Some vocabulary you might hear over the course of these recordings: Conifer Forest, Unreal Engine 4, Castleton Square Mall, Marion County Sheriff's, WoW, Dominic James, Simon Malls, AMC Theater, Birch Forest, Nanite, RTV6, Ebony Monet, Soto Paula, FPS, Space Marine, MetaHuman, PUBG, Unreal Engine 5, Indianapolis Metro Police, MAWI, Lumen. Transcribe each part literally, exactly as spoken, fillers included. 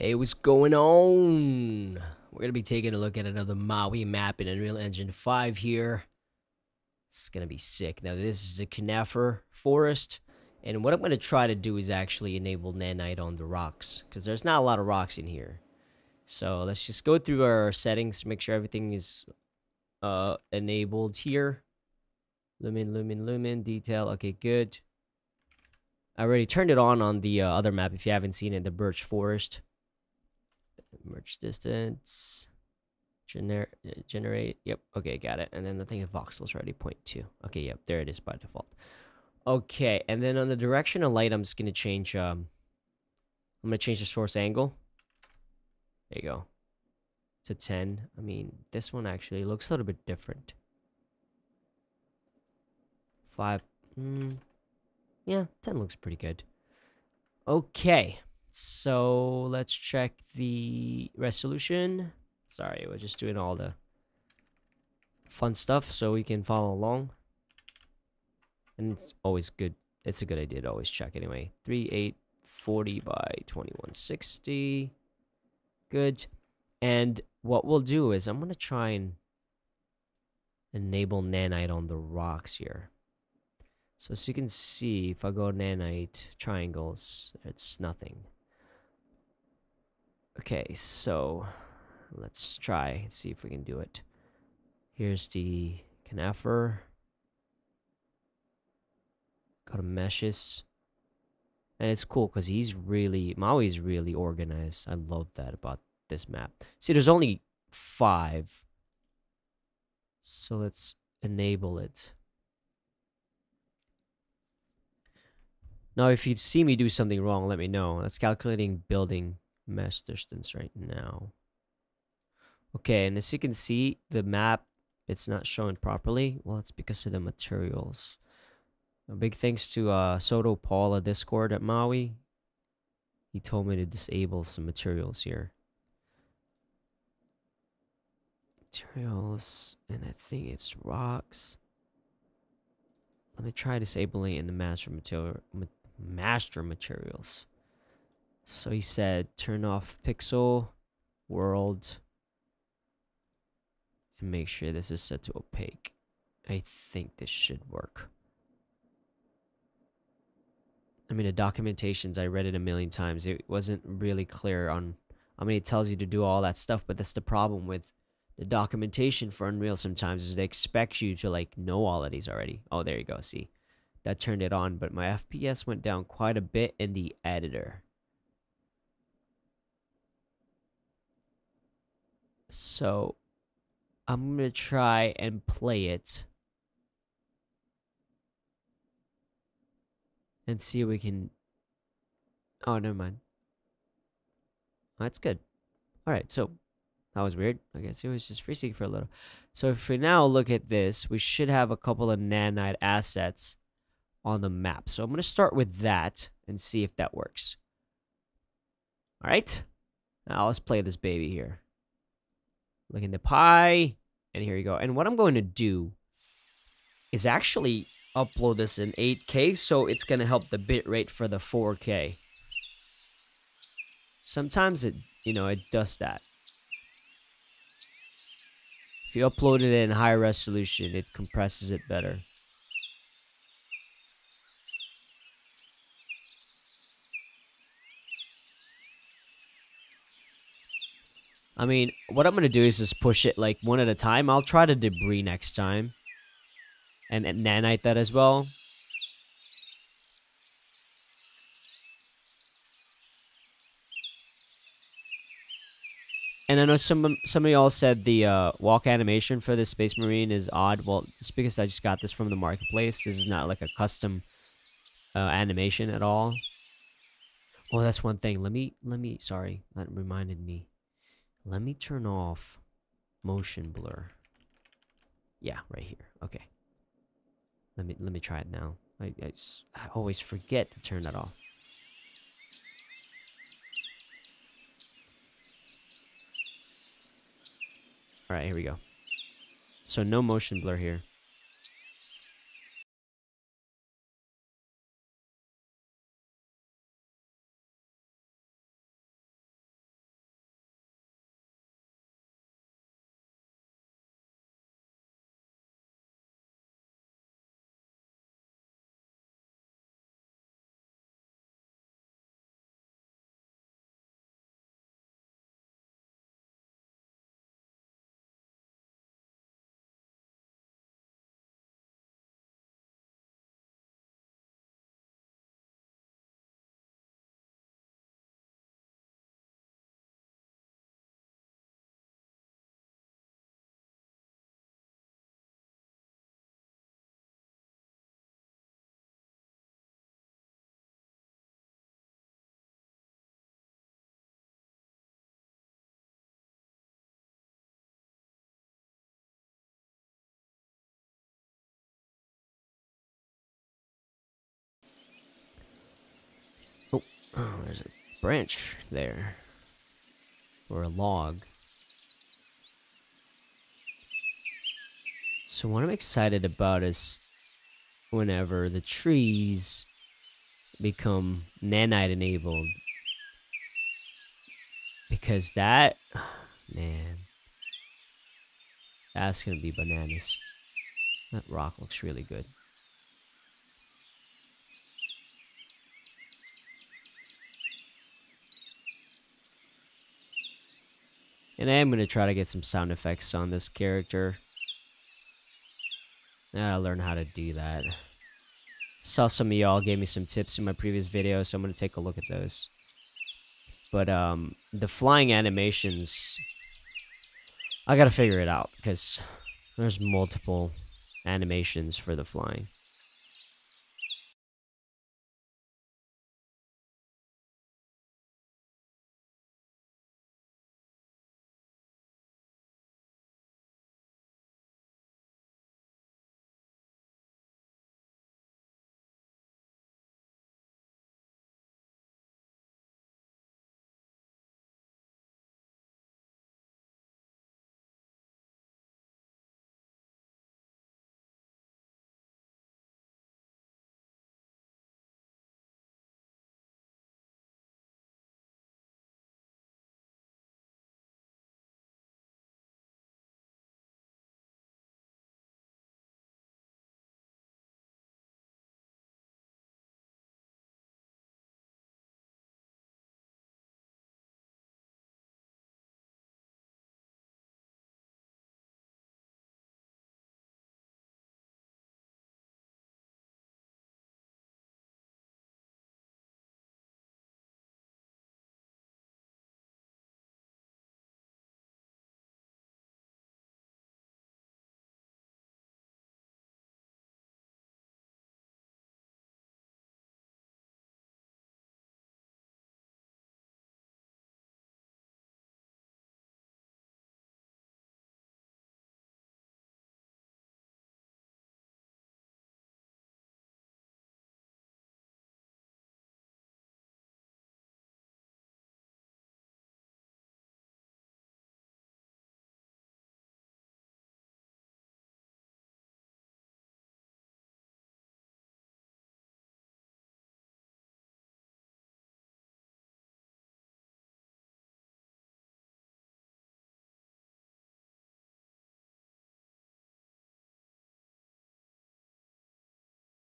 Hey, what's going on? We're gonna be taking a look at another MAWI map in Unreal Engine five here. It's gonna be sick. Now this is the Conifer Forest, and what I'm gonna try to do is actually enable Nanite on the rocks, because there's not a lot of rocks in here. So let's just go through our settings to make sure everything is uh, enabled here. Lumen, Lumen, Lumen, detail, okay, good. I already turned it on on the uh, other map if you haven't seen it, the Birch Forest. Merge distance, gener generate, yep, okay, got it. And then the thing, the voxel's already point two. Okay, yep, there it is by default. Okay, and then on the direction of light, I'm just going to change, um, I'm going to change the source angle. There you go. To ten. I mean, this one actually looks a little bit different. five, mm, yeah, ten looks pretty good. Okay. So let's check the resolution. Sorry, we're just doing all the fun stuff so we can follow along. And it's always good. It's a good idea to always check anyway. thirty-eight forty by twenty-one sixty. Good. And what we'll do is I'm going to try and enable Nanite on the rocks here. So as you can see, if I go Nanite triangles, it's nothing. Okay, so let's try and see if we can do it. Here's the Conifer. Go to meshes. And it's cool because he's really, MAWI's really organized. I love that about this map. See, there's only five. So let's enable it. Now, if you see me do something wrong, let me know. That's calculating building mesh distance right now. Okay, and as you can see, the map, it's not showing properly. Well, it's because of the materials. A big thanks to uh, Soto Paula Discord at MAWI. He told me to disable some materials here. Materials, and I think it's rocks. Let me try disabling in the master material. Master materials. So he said turn off pixel world and make sure this is set to opaque. I think this should work. I mean, the documentations, I read it a million times. It wasn't really clear on, I mean, it tells you to do all that stuff, but that's the problem with the documentation for Unreal sometimes, is they expect you to like know all of these already. Oh, there you go. See, that turned it on, but my F P S went down quite a bit in the editor. So I'm going to try and play it and see if we can. Oh, never mind. That's good. All right. So that was weird. I guess it was just freezing for a little. So if we now look at this, we should have a couple of Nanite assets on the map. So I'm going to start with that and see if that works. All right. Now let's play this baby here. Look in the pie, and here you go. And what I'm going to do is actually upload this in eight K, so it's going to help the bitrate for the four K. Sometimes it, you know, it does that. If you upload it in high resolution, it compresses it better. I mean, what I'm going to do is just push it like one at a time. I'll try to debris next time. And, and Nanite that as well. And I know some, some of y'all said the uh, walk animation for the Space Marine is odd. Well, it's because I just got this from the marketplace. This is not like a custom uh, animation at all. Oh, that's one thing. Let me, let me, sorry, that reminded me. Let me turn off motion blur. Yeah, right here. Okay. Let me let me try it now. I, I, just, I always forget to turn that off. All right, here we go. So no motion blur here. Oh, there's a branch there. Or a log. So what I'm excited about is whenever the trees become nanite enabled. Because that, man, that's gonna be bananas. That rock looks really good. And I am gonna try to get some sound effects on this character. Now I learn how to do that. Saw some of y'all gave me some tips in my previous video, so I'm gonna take a look at those. But um, the flying animations, I gotta figure it out because there's multiple animations for the flying.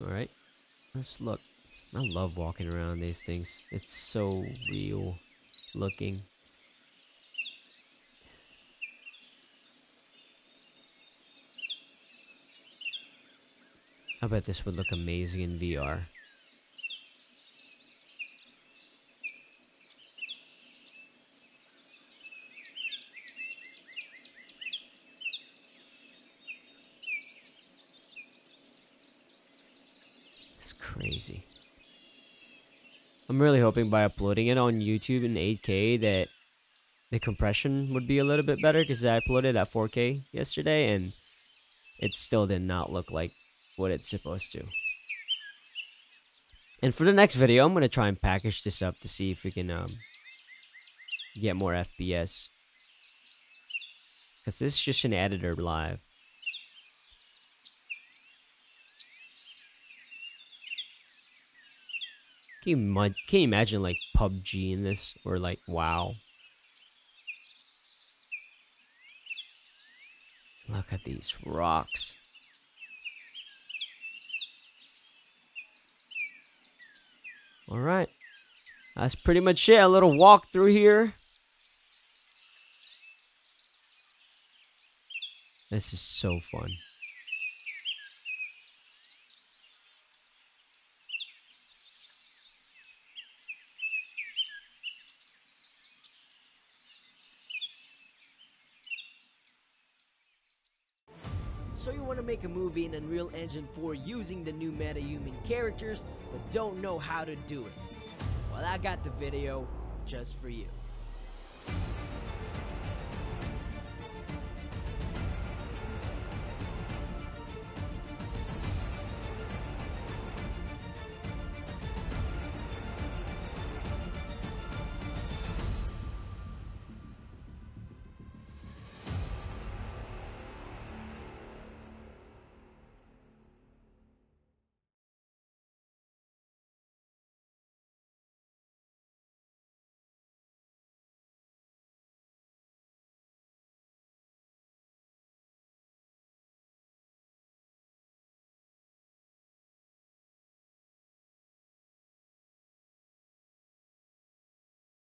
Alright, let's look. I love walking around these things. It's so real looking. I bet this would look amazing in V R. Crazy. I'm really hoping by uploading it on YouTube in eight K that the compression would be a little bit better, because I uploaded at four K yesterday and it still did not look like what it's supposed to. And for the next video, I'm going to try and package this up to see if we can um, get more F P S, because this is just an editor live. Can you, can you imagine like P U B G in this, or like WoW? Look at these rocks. Alright, that's pretty much it. A little walk through here. This is so fun. So you want to make a movie in Unreal Engine four using the new MetaHuman characters, but don't know how to do it? Well, I got the video just for you.